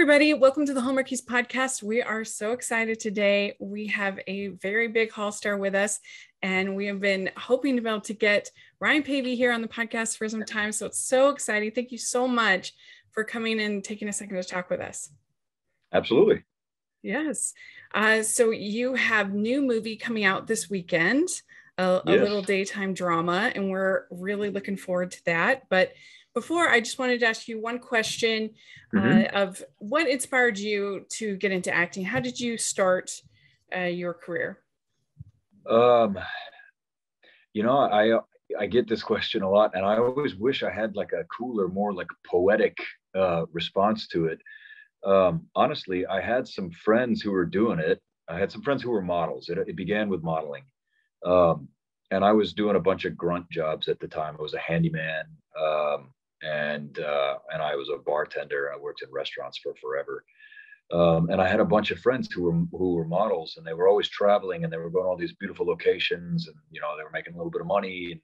everybody. Welcome to the Hallmarkies Podcast. We are so excited today. We have a very big Hall star with us, and we have been hoping to be able to get Ryan Paevey here on the podcast for some time. So it's so exciting. Thank you so much for coming and taking a second to talk with us. Absolutely. Yes. So you have new movie coming out this weekend, a little daytime drama, and we're really looking forward to that. But before, I just wanted to ask you one question of what inspired you to get into acting? How did you start your career? You know, I get this question a lot, and I always wish I had like a cooler, more like poetic response to it. Honestly, I had some friends who were doing it. I had some friends who were models. It began with modeling. And I was doing a bunch of grunt jobs at the time. I was a handyman. And I was a bartender. I worked in restaurants for forever. And I had a bunch of friends who were models, and they were always traveling, and they were going to all these beautiful locations, and, you know, they were making a little bit of money. And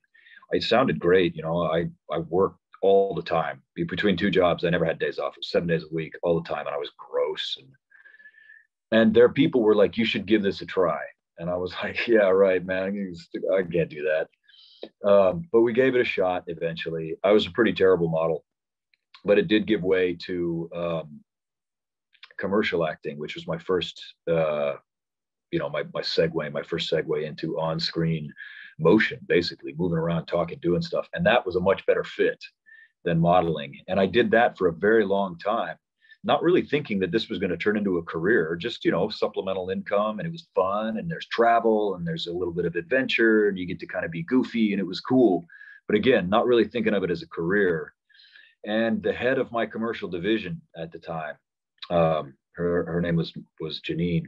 it sounded great. You know, I worked all the time between two jobs. I never had days off. It was 7 days a week all the time. And I was gross. And their people were like, you should give this a try. And I was like, yeah, right, man, I can't do that. But we gave it a shot eventually. I was a pretty terrible model, but it did give way to commercial acting, which was my first, you know, my first segue into on-screen motion, basically moving around, talking, doing stuff. And that was a much better fit than modeling. And I did that for a very long time, not really thinking that this was going to turn into a career, just, you know, supplemental income. And it was fun, and there's travel, and there's a little bit of adventure, and you get to kind of be goofy, and it was cool. But again, not really thinking of it as a career. And the head of my commercial division at the time, her name was Janine,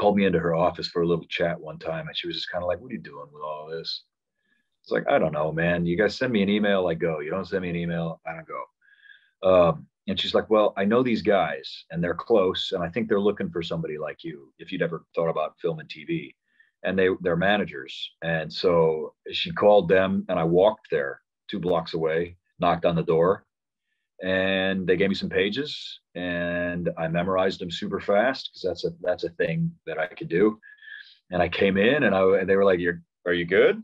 called me into her office for a little chat one time. And she was just kind of like, what are you doing with all this? It's like, I don't know, man. You guys send me an email, I go. You don't send me an email, I don't go. And she's like, well, I know these guys, and they're close, and I think they're looking for somebody like you, if you'd ever thought about film and TV. And they're managers. And so she called them, and I walked there 2 blocks away, knocked on the door, and they gave me some pages, and I memorized them super fast, because that's a thing that I could do. And I came in, and they were like, are you good?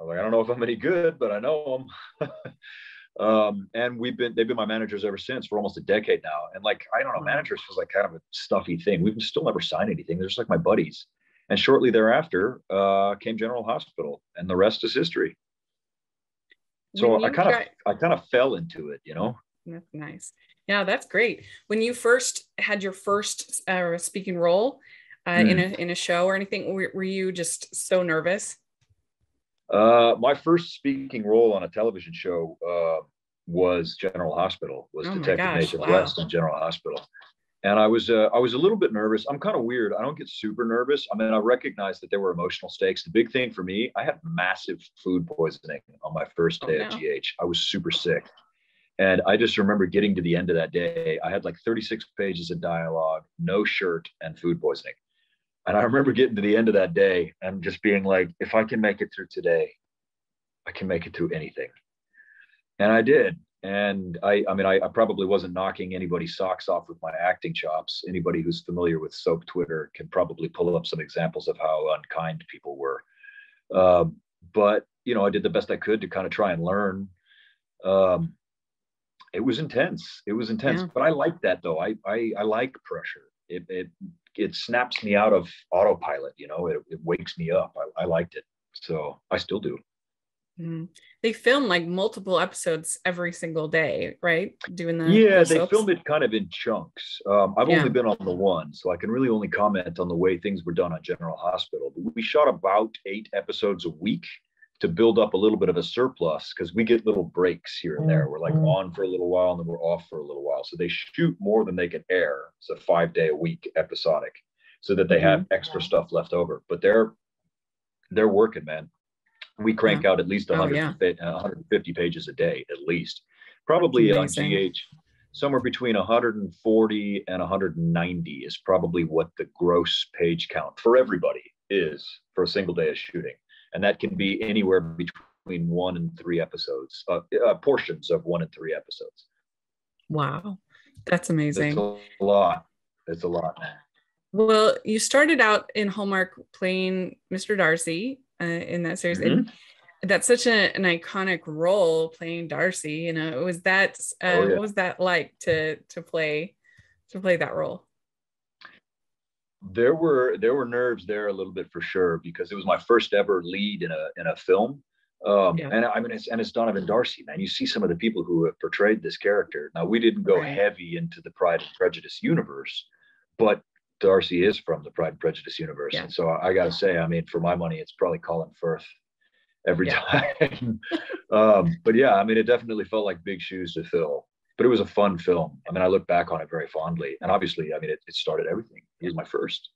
I was like, I don't know if I'm any good, but I know them. And they've been my managers ever since, for almost a decade now. And like, I don't know, managers was like kind of a stuffy thing. We've still never signed anything. They're just like my buddies. And shortly thereafter, came General Hospital, and the rest is history. So I kind of fell into it, you know? That's nice. Yeah, that's great. When you first had your first speaking role in a show or anything, were you just so nervous? My first speaking role on a television show was General Hospital, Detective Native West and General Hospital. And I was a little bit nervous. I'm kind of weird. I don't get super nervous. I mean, I recognized that there were emotional stakes. The big thing for me, I had massive food poisoning on my first day of GH. I was super sick. And I just remember getting to the end of that day. I had like 36 pages of dialogue, no shirt, and food poisoning. And I remember getting to the end of that day and just being like, if I can make it through today, I can make it through anything. And I did. And I mean, I probably wasn't knocking anybody's socks off with my acting chops. Anybody who's familiar with soap Twitter can probably pull up some examples of how unkind people were. But, you know, I did the best I could to kind of try and learn. It was intense. It was intense. Yeah. But I like that, though. I like pressure. It snaps me out of autopilot, you know, it wakes me up. I liked it. So I still do. Mm-hmm. They film like multiple episodes every single day, right? They film it kind of in chunks. I've only been on the one, so I can really only comment on the way things were done on General Hospital. But we shot about 8 episodes a week to build up a little bit of a surplus, because we get little breaks here and there. We're like on for a little while, and then we're off for a little while. So they shoot more than they can air. It's a 5-day-a-week episodic, so that they have extra stuff left over. But they're working, man. We crank out at least 150 pages a day, at least. Probably on GH, somewhere between 140 and 190 is probably what the gross page count for everybody is for a single day of shooting. And that can be anywhere between 1 and 3 episodes, portions of 1 and 3 episodes. Wow. That's amazing. It's a lot. It's a lot. Well, you started out in Hallmark playing Mr. Darcy in that series. Mm-hmm. And that's such an iconic role, playing Darcy. You know, was that what was that like to play that role? There were nerves there a little bit for sure, because it was my first ever lead in a film. And I mean, it's Donovan Darcy, man. You see some of the people who have portrayed this character. Now, we didn't go heavy into the Pride and Prejudice universe, but Darcy is from the Pride and Prejudice universe. Yeah. And so I got to say, I mean, for my money, it's probably Colin Firth every time. But yeah, I mean, it definitely felt like big shoes to fill, but it was a fun film. I mean, I look back on it very fondly, and obviously, I mean, it started everything. It was my first.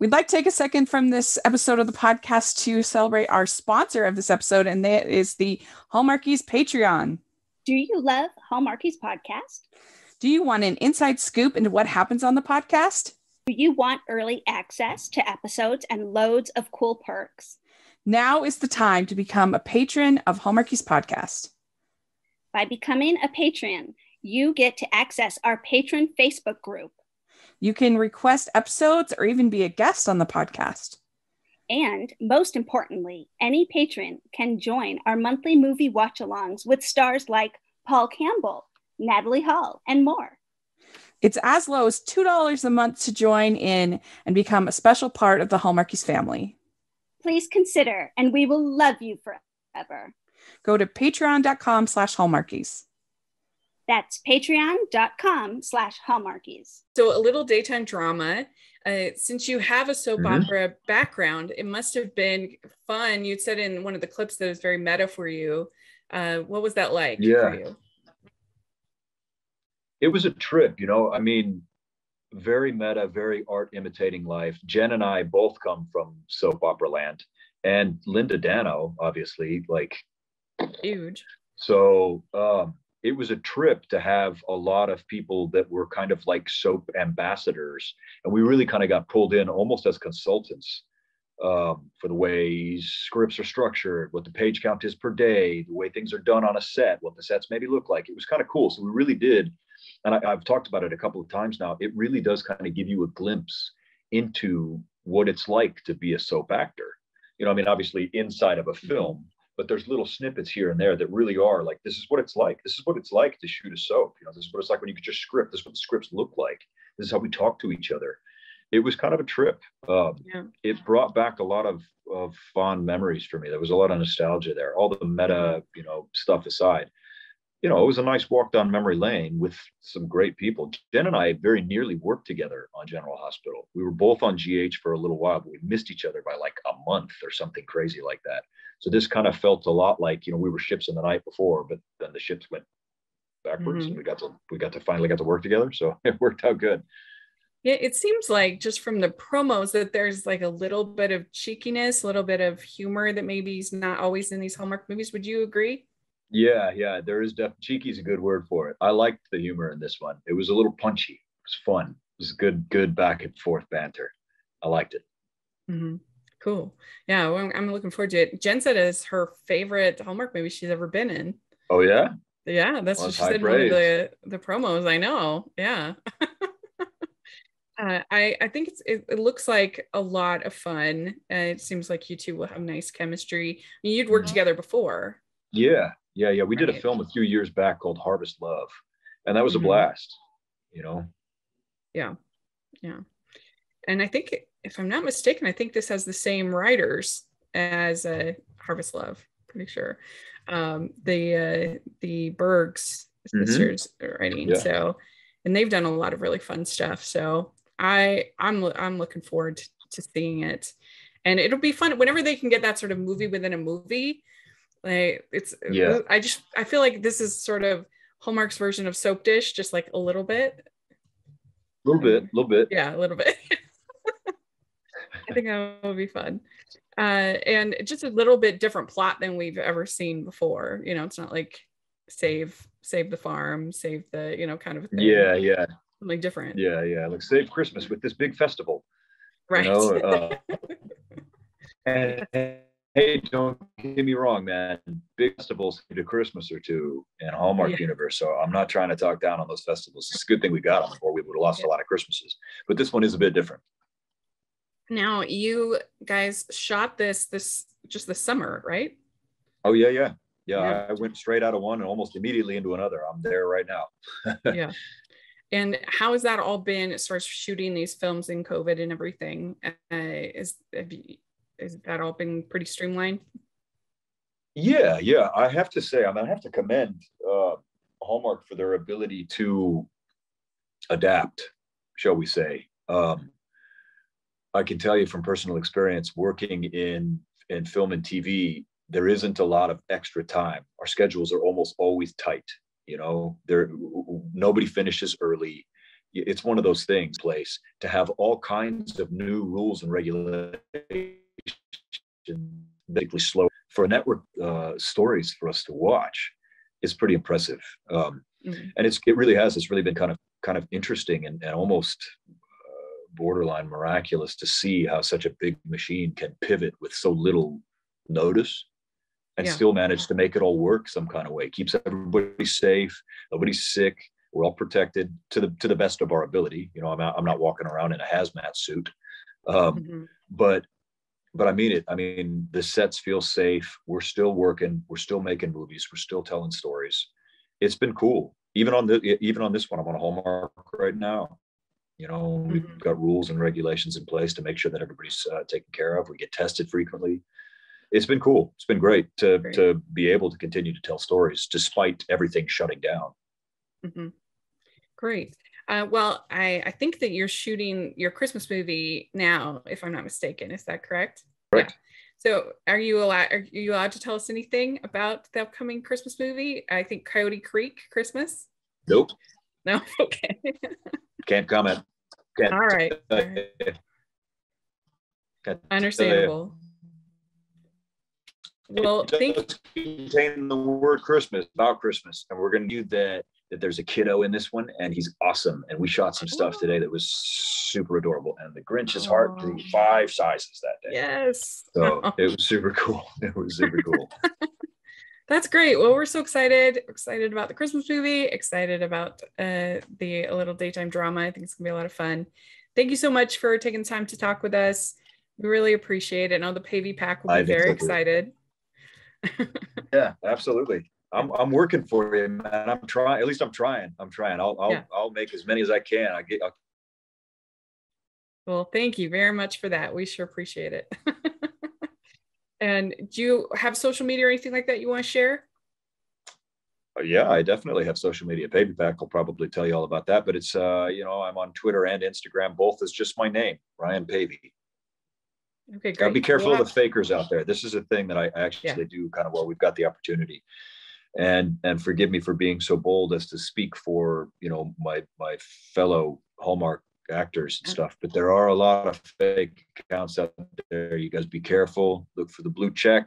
We'd like to take a second from this episode of the podcast to celebrate our sponsor of this episode, and that is the Hallmarkies Patreon. Do you love Hallmarkies Podcast? Do you want an inside scoop into what happens on the podcast? Do you want early access to episodes and loads of cool perks? Now is the time to become a patron of Hallmarkies Podcast. By becoming a patron, you get to access our patron Facebook group. You can request episodes or even be a guest on the podcast. And most importantly, any patron can join our monthly movie watch-alongs with stars like Paul Campbell, Natalie Hall, and more. It's as low as $2 a month to join in and become a special part of the Hallmarkies family. Please consider, and we will love you forever. Go to patreon.com/Hallmarkies. That's patreon.com/Hallmarkies. So A Little Daytime Drama, since you have a soap opera background, it must have been fun. You'd said in one of the clips that it was very meta for you. What was that like for you? It was a trip, you know. I mean, very meta, very art imitating life. Jen and I both come from soap opera land, and Linda Dano, obviously, like, huge. So, it was a trip to have a lot of people that were kind of like soap ambassadors. And we really kind of got pulled in almost as consultants for the way scripts are structured, what the page count is per day, the way things are done on a set, what the sets maybe look like. It was kind of cool. So we really did. And I've talked about it a couple of times now. It really does kind of give you a glimpse into what it's like to be a soap actor. You know, I mean, obviously inside of a film, but there's little snippets here and there that really are like, this is what it's like. This is what it's like to shoot a soap. You know, this is what it's like when you get your script. This is what the scripts look like. This is how we talk to each other. It was kind of a trip. It brought back a lot of fond memories for me. There was a lot of nostalgia there. All the meta, you know, stuff aside, you know, it was a nice walk down memory lane with some great people. Jen and I very nearly worked together on General Hospital. We were both on GH for a little while, but we missed each other by like a month or something crazy like that. So this kind of felt a lot like, you know, we were ships in the night before, but then the ships went backwards and we finally got to work together. So it worked out good. Yeah, it seems like just from the promos that there's like a little bit of cheekiness, a little bit of humor that maybe is not always in these Hallmark movies. Would you agree? Yeah. There is definitely, cheeky is a good word for it. I liked the humor in this one. It was a little punchy. It was fun. It was good back and forth banter. I liked it. Mm-hmm. Cool. Yeah, well, I'm looking forward to it. Jen said it's her favorite Hallmark movie she's ever been in. Oh, yeah? Yeah, that's what she said in one of the promos. I know. Yeah. I think it looks like a lot of fun. It seems like you two will have nice chemistry. I mean, you'd worked together before. Yeah. We did a film a few years back called Harvest Love, and that was a blast, you know? Yeah. And I think if I'm not mistaken, I think this has the same writers as Harvest Love, pretty sure. The Bergs sisters are writing. Yeah. So, and they've done a lot of really fun stuff. So I'm looking forward to seeing it, and it'll be fun whenever they can get that sort of movie within a movie. Like I feel like this is sort of Hallmark's version of Soap Dish, just like a little bit. A little bit. Yeah, a little bit. I think that will be fun. And just a little bit different plot than we've ever seen before. You know, it's not like save the farm, save the, you know, kind of a thing. Yeah. Something different. Yeah. Like save Christmas with this big festival. Right. You know, and hey, don't get me wrong, man. Big festivals need a Christmas or two in Hallmark universe. So I'm not trying to talk down on those festivals. It's a good thing we got them, or we would have lost a lot of Christmases. But this one is a bit different. Now, you guys shot this just this summer, right? Oh, yeah. I went straight out of one and almost immediately into another. I'm there right now. Yeah. And how has that all been as far as shooting these films in COVID and everything? Is that all been pretty streamlined? Yeah. I have to say, I mean, I have to commend Hallmark for their ability to adapt, shall we say. I can tell you from personal experience, working in film and TV, there isn't a lot of extra time. Our schedules are almost always tight. You know, nobody finishes early. It's one of those things, place to have all kinds of new rules and regulations, basically slow for a network stories for us to watch is pretty impressive. And it's really been kind of interesting and almost borderline miraculous to see how such a big machine can pivot with so little notice and still manage to make it all work some kind of way. Keeps everybody safe, nobody's sick, we're all protected to the best of our ability. You know, I'm not walking around in a hazmat suit, but I mean it. I mean, the sets feel safe. We're still working. We're still making movies. We're still telling stories. It's been cool. Even on this one, I'm on a Hallmark right now. You know, we've got rules and regulations in place to make sure that everybody's taken care of. We get tested frequently. It's been cool. It's been great to be able to continue to tell stories despite everything shutting down. Mm-hmm. Great. Well, I think that you're shooting your Christmas movie now, if I'm not mistaken. Is that correct? Correct. Yeah. So are you allowed to tell us anything about the upcoming Christmas movie? I think Coyote Creek Christmas? Nope. No? Okay. Can't comment. All right. Understandable. Well, contain the word Christmas, about Christmas, and we're going to do that there's a kiddo in this one, and he's awesome, and we shot some stuff today that was super adorable, and the Grinch's heart grew 5 sizes that day. Yes. So it was super cool. That's great. Well, we're so excited. Excited about the Christmas movie, excited about the A Little Daytime Drama. I think it's going to be a lot of fun. Thank you so much for taking the time to talk with us. We really appreciate it. I know the PaeveyPack will be very excited. Yeah, absolutely. I'm working for you, man. I'm trying. At least I'm trying. I'll make as many as I can. Well, thank you very much for that. We sure appreciate it. And do you have social media or anything like that you want to share? Yeah, I definitely have social media. PaeveyPack will probably tell you all about that. But it's I'm on Twitter and Instagram. Both is just my name, Ryan Paevey. Okay, great. Gotta be careful of the fakers out there. This is a thing that I actually do kind of well. We've got the opportunity, and forgive me for being so bold as to speak for my fellow Hallmark actors and stuff. But there are a lot of fake accounts out there. You guys be careful. Look for the blue check.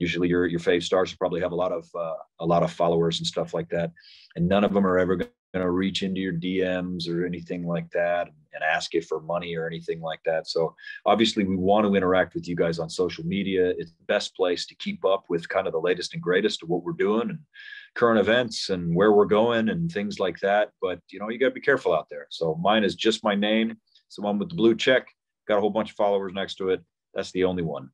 Usually your fave stars probably have a lot of followers and stuff like that, and none of them are ever going to reach into your DMs or anything like that and ask you for money or anything like that. So obviously we want to interact with you guys on social media. It's the best place to keep up with kind of the latest and greatest of what we're doing and current events and where we're going and things like that. But you got to be careful out there. So mine is just my name. It's the one with the blue check. Got a whole bunch of followers next to it. That's the only one.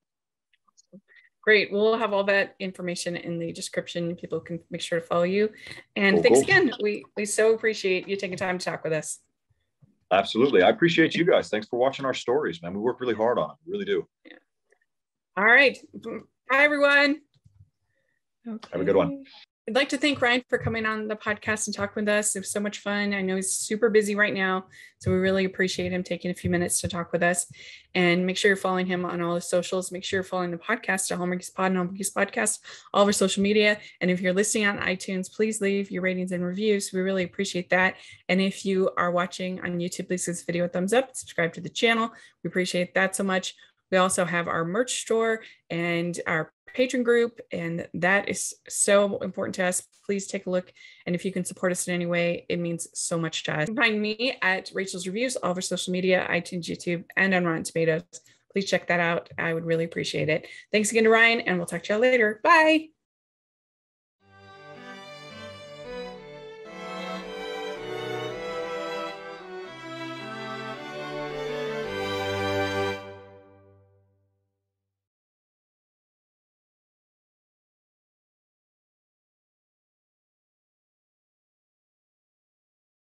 Great. We'll have all that information in the description. People can make sure to follow you. And thanks again. We so appreciate you taking time to talk with us. Absolutely. I appreciate you guys. Thanks for watching our stories, man. We work really hard on them. We really do. Yeah. All right. Bye, everyone. Okay. Have a good one. I'd like to thank Ryan for coming on the podcast and talking with us. It was so much fun. I know he's super busy right now, so we really appreciate him taking a few minutes to talk with us. And make sure you're following him on all his socials. Make sure you're following the podcast at Hallmarkies Pod and Hallmarkies Podcast, all of our social media. And if you're listening on iTunes, please leave your ratings and reviews. We really appreciate that. And if you are watching on YouTube, please give this video a thumbs up, subscribe to the channel. We appreciate that so much. We also have our merch store and our patron group, and that is so important to us. Please take a look, and if you can support us in any way, it means so much to us. Find me at Rachel's Reviews, all over social media, iTunes, YouTube, and on Rotten Tomatoes. please check that out. I would really appreciate it. Thanks again to Ryan, and we'll talk to y'all later. Bye.